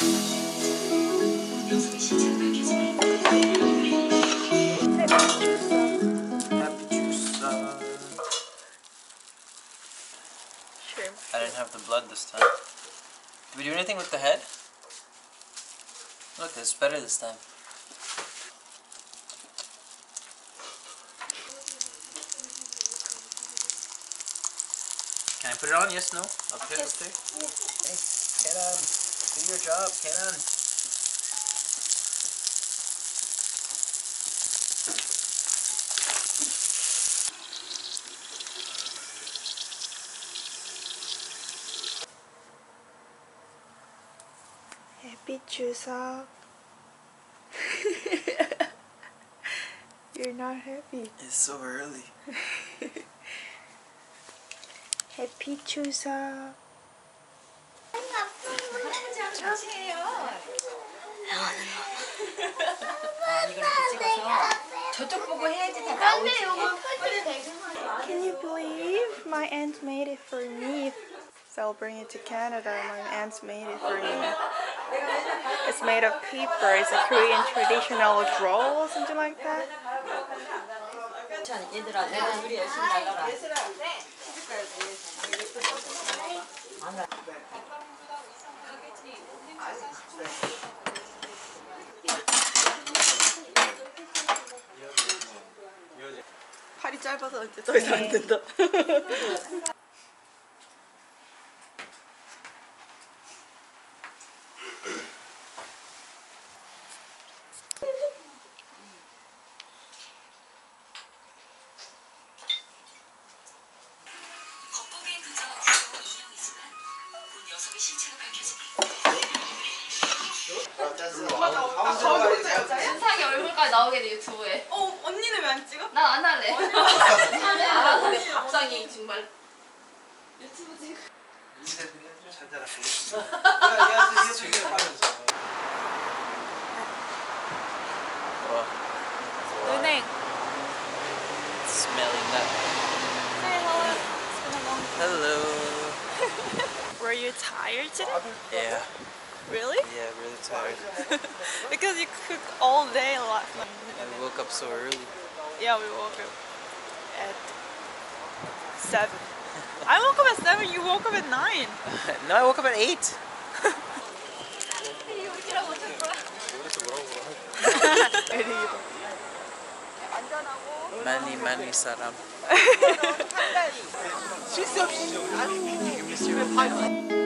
I didn't have the blood this time. Did we do anything with the head? Look, it's better this time. Can I put it on? Yes, no? Up here, up there? Hey, Kenan, do your job, Kenan. Happy Chuseok. You're not happy. It's so early. Happy Chuseok. Can you believe my aunt made it for me? So I'll bring it to Canada. My aunt made it for me. It's made of paper. It's a Korean traditional roll, something like that. 팔이 짧아서 이제 더 이상 안 된다. 현상이 얼굴까지 나오게 돼 유튜브에. 언니는 왜 안 찍어? 난 안 할래. 안할래 갑자기 정말 유튜브 찍어. 이제 그냥 좀 잘 자라. 야, 지금 하면서. 은행. Smelling that. Hey, hello. Hello. Were you tired today? Yeah. Really? Yeah, really tired. Because you cooked all day last night. And we woke up so early. Yeah, we woke up at 7. I woke up at 7, you woke up at 9. No, I woke up at 8. Many, many salam.